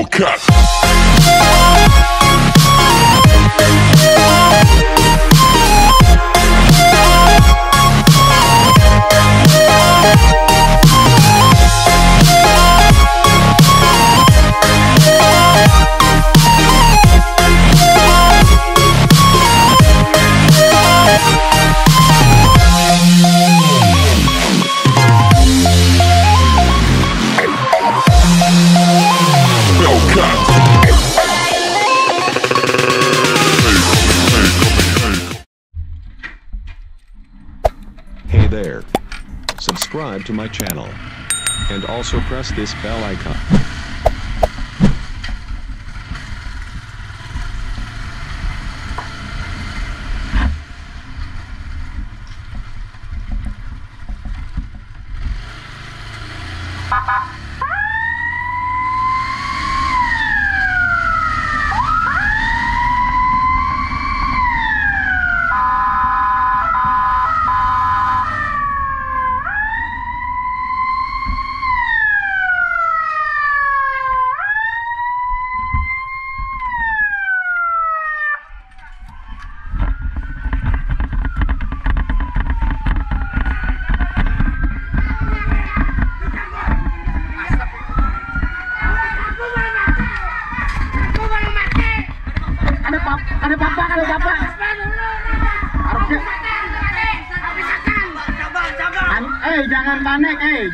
Hellcat. Hey there, subscribe to my channel, and also press this bell icon.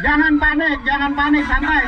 Jangan panik, santai.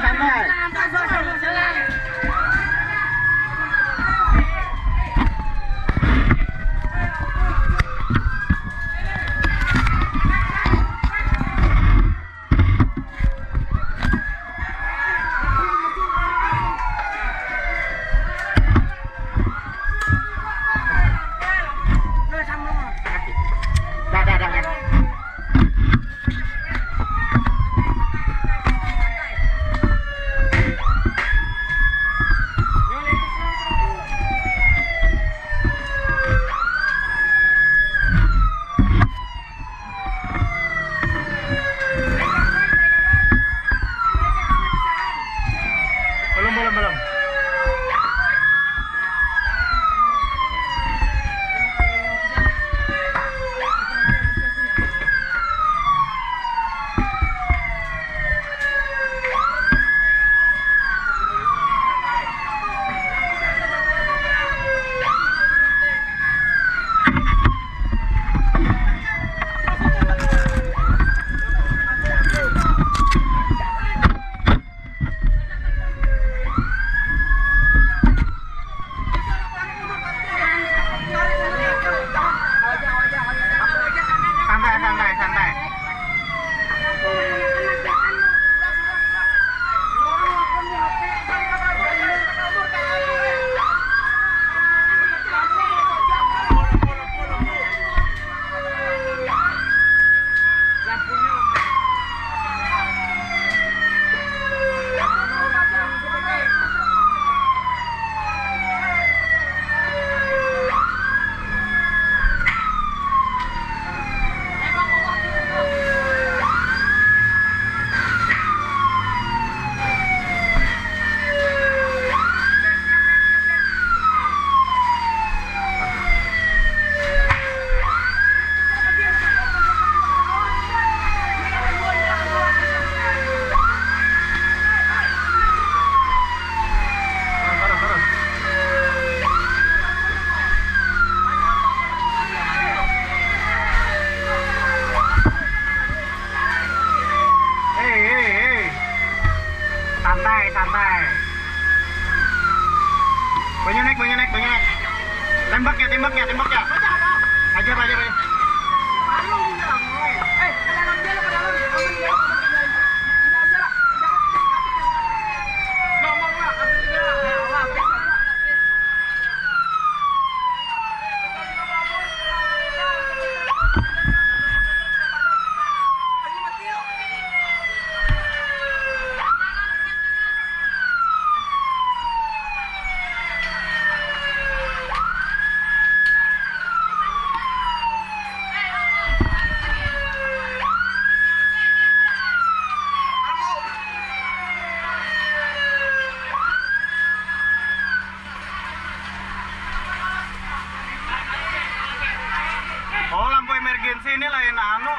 urgensi ini lain anu.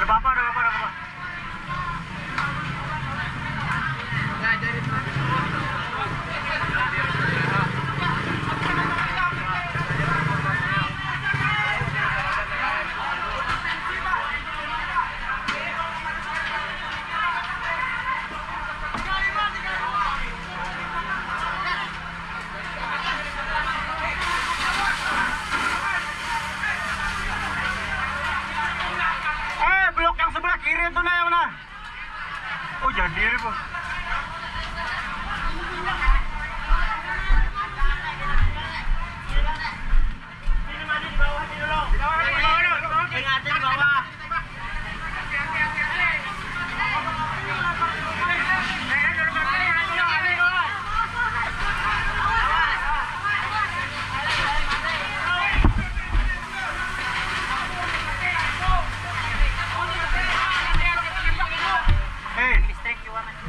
Berapa. Enggak jadi.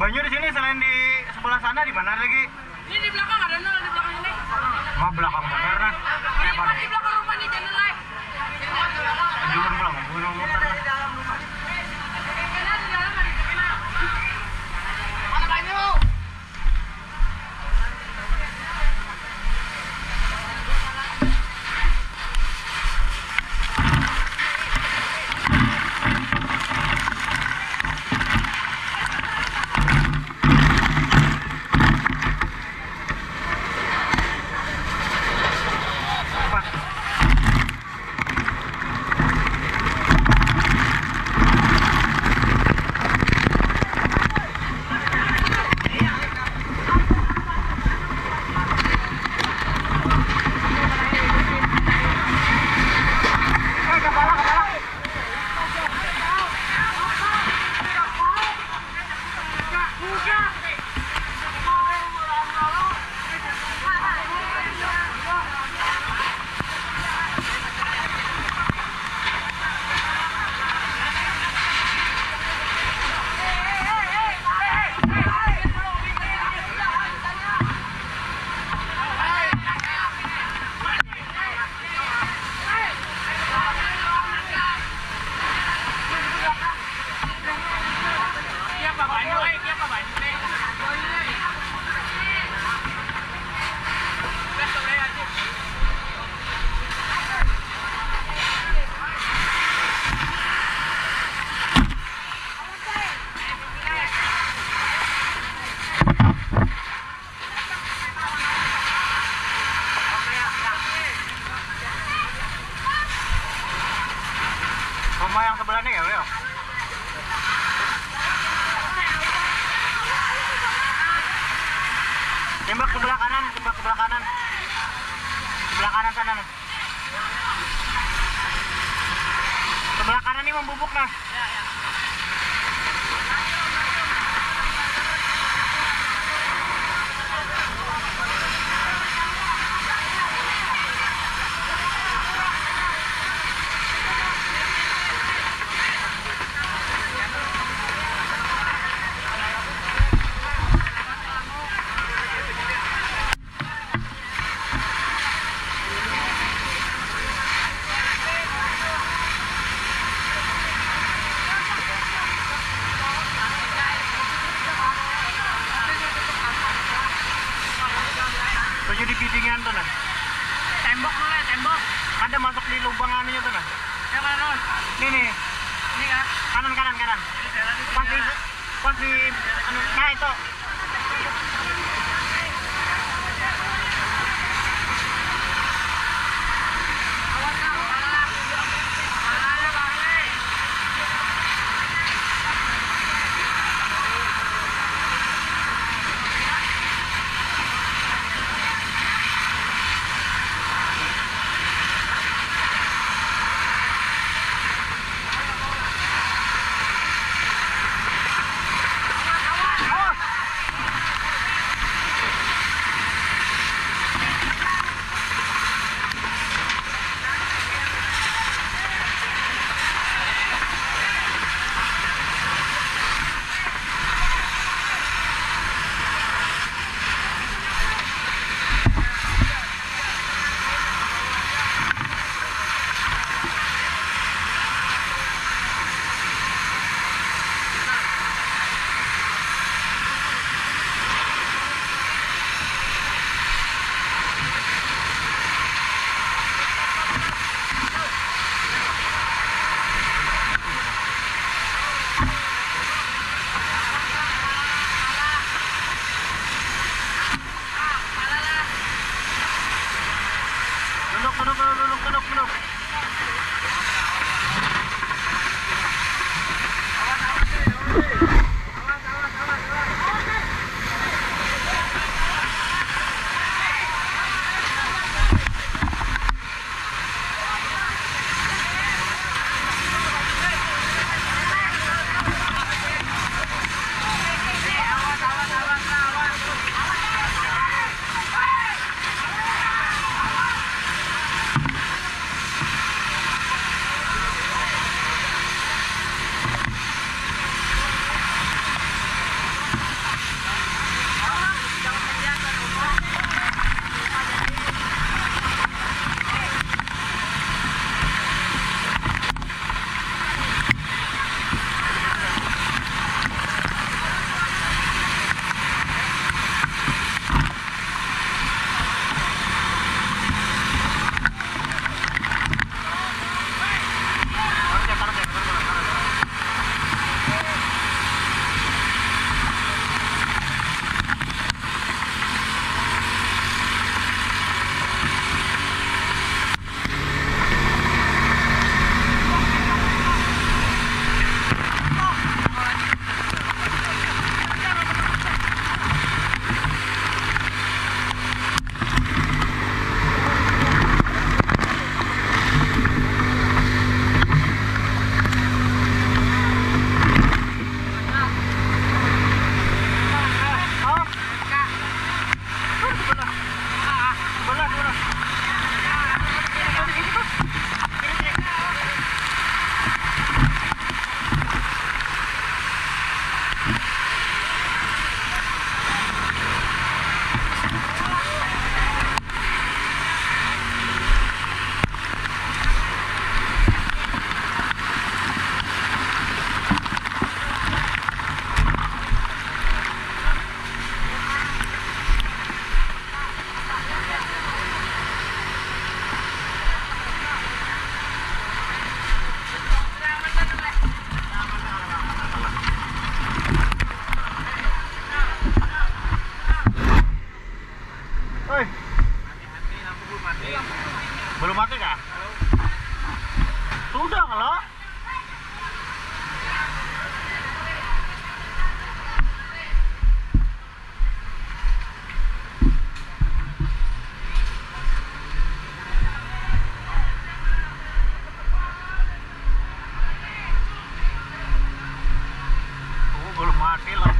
Banyu di sini selain di sebelah sana di mana lagi? Ini di belakang ada nol di belakang ini. Mah belakang bener nah. Di belakang rumah ini channel live. Jangan pulang, gunung muter. Mana Banyu? Sebelah kanan ini membubuk nah. Ya. Tembok ada masuk di lubang anunya tuh nah. Ini kan kanan pas di anu nah itu Penuh. Belum mati kah? Sudah loh. Belum mati loh.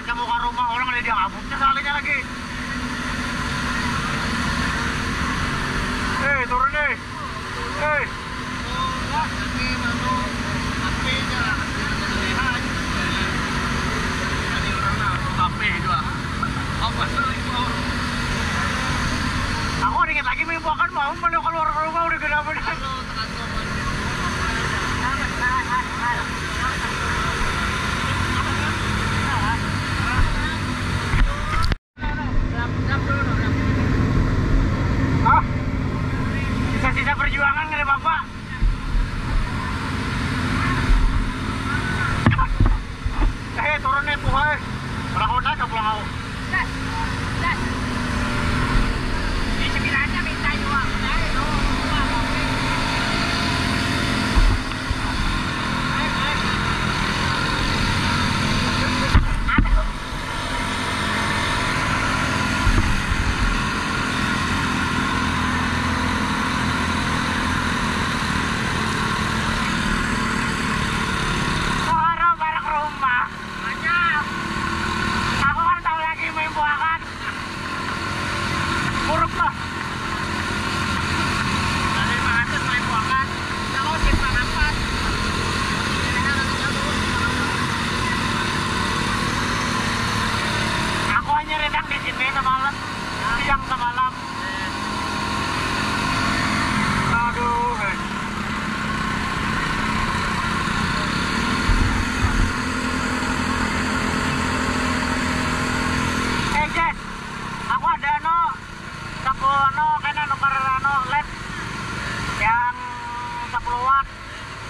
nyalain ke muka rumah orang, udah dihapusnya salinnya lagi. Hei, turun deh. Hei. Aku dikit lagi menimpakan mau keluar rumah udah gede-gede. Sisa-sisa perjuangan kali bapak. Hei, turun nih puhai. Orang udah ke pulang aku.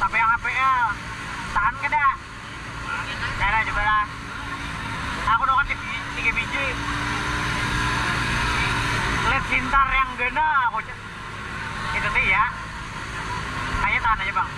Tapi yang HPL tahan kena darah coba lah. Aku doang 3 biji led sintar yang gena aku itu nih ya, kayaknya tahan aja bang.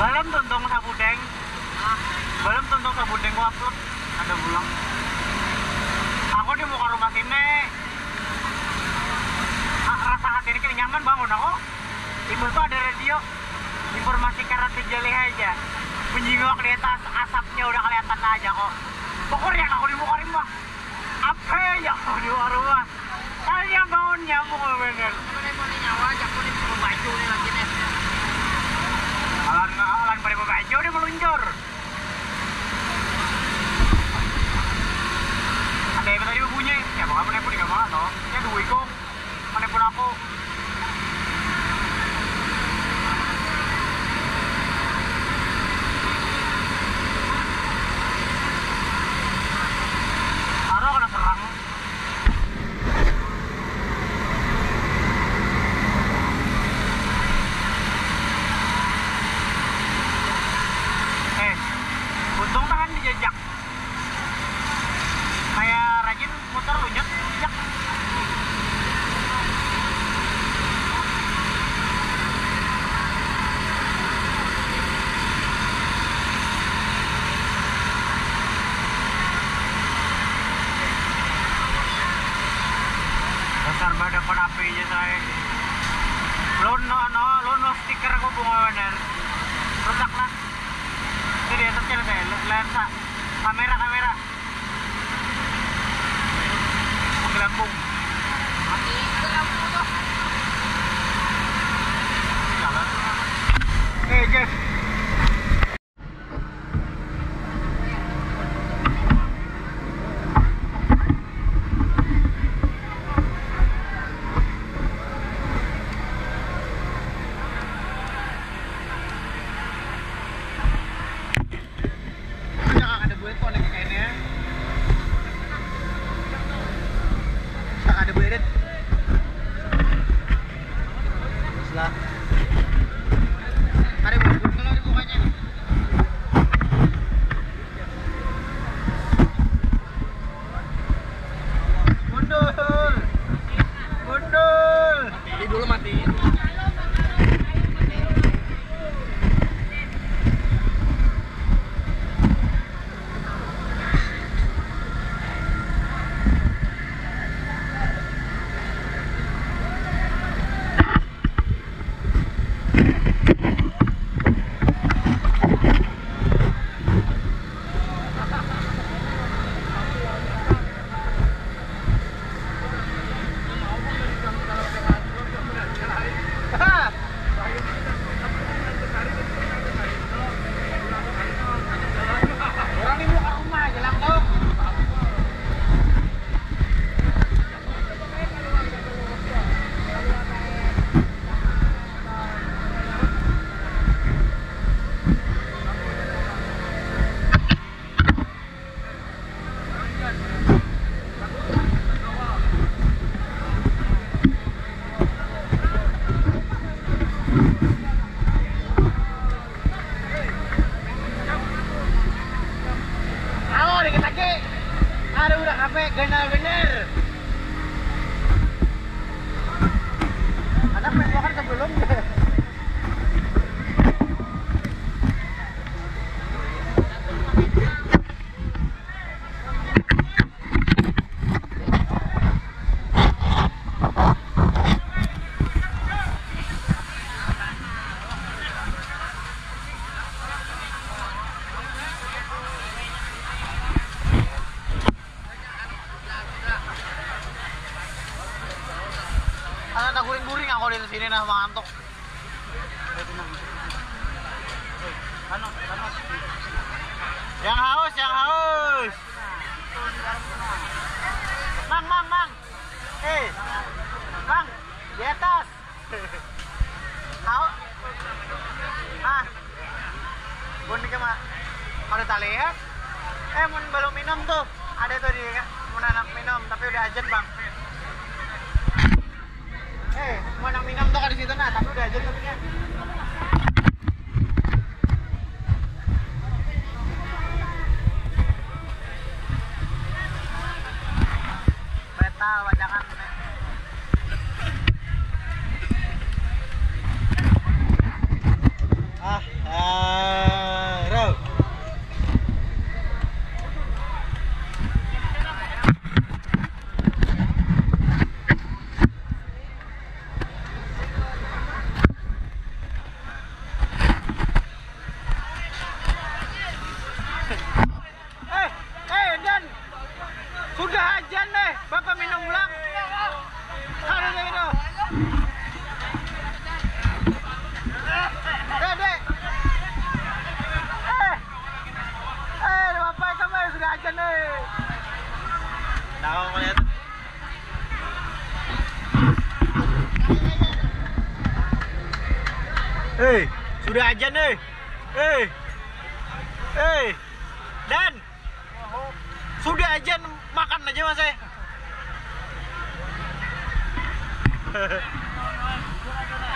Belum tuntung sabudeng, belum tuntung sabudeng gua upload, ada bulang. Aku di muka rumah sini, rasa hati ini nyaman bangun aku. Ibu tuh ada radio, informasi karat dijali aja. Menjingok di atas, asapnya udah kelihatan aja kok. Pokoknya aku di muka rumah, apa ya aku di muka rumah. Kalian bangun nyambung bener. Sebenarnya mau nyawa aja, aku disuruh baju nih lagi nih. Alan pada baju dia meluncur. Ada yang tadi bunyi, ya bakal menepun di kamar toh. Ya duit kok, menepun aku. Lo no stiker aku bunga bener. Rusak lah. Itu di atasnya ada lensa, kamera pakai lampu. Hey guys, sini nah mantok. Yang haus. Mang. Hei. Bang, di atas. Haus. Ah. Bun ke mah. Ada tali ya? Mun belum minum tuh. Ada tuh di mun anak minum tapi udah ajen, Bang. Mau nang minum tuh kan di situ nah, tapi udah aja temennya. Betal wajangan. Hei, sudah ajan nih. Hei. Dan sudah ajan, makan aja Mas.